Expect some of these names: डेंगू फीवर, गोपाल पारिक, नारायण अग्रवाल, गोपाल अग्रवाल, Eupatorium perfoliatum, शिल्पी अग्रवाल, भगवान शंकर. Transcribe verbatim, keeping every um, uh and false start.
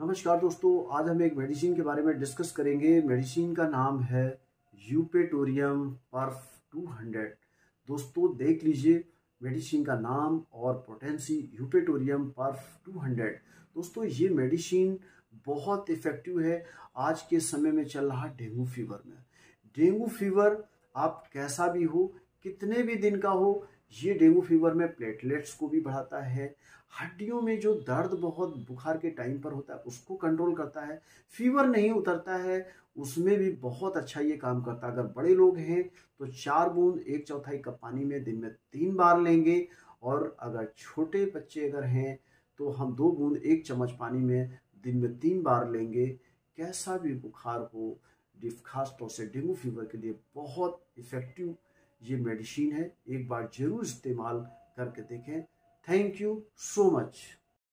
नमस्कार दोस्तों, आज हम एक मेडिसिन के बारे में डिस्कस करेंगे। मेडिसिन का नाम है यूपेटोरियम पर्फ दो सौ। दोस्तों देख लीजिए मेडिसिन का नाम और पोटेंसी, यूपेटोरियम पर्फ दो सौ। दोस्तों ये मेडिसिन बहुत इफ़ेक्टिव है आज के समय में चल रहा डेंगू फीवर में। डेंगू फीवर आप कैसा भी हो, कितने भी दिन का हो, ये डेंगू फीवर में प्लेटलेट्स को भी बढ़ाता है, हड्डियों में जो दर्द बहुत बुखार के टाइम पर होता है उसको कंट्रोल करता है, फीवर नहीं उतरता है उसमें भी बहुत अच्छा ये काम करता है। अगर बड़े लोग हैं तो चार बूंद एक चौथाई कप पानी में दिन में तीन बार लेंगे, और अगर छोटे बच्चे अगर हैं तो हम दो बूंद एक चम्मच पानी में दिन में तीन बार लेंगे। कैसा भी बुखार हो, खास तौर से डेंगू फीवर के लिए बहुत इफ़ेक्टिव ये मेडिसिन है। एक बार जरूर इस्तेमाल करके देखें। Thank you so much.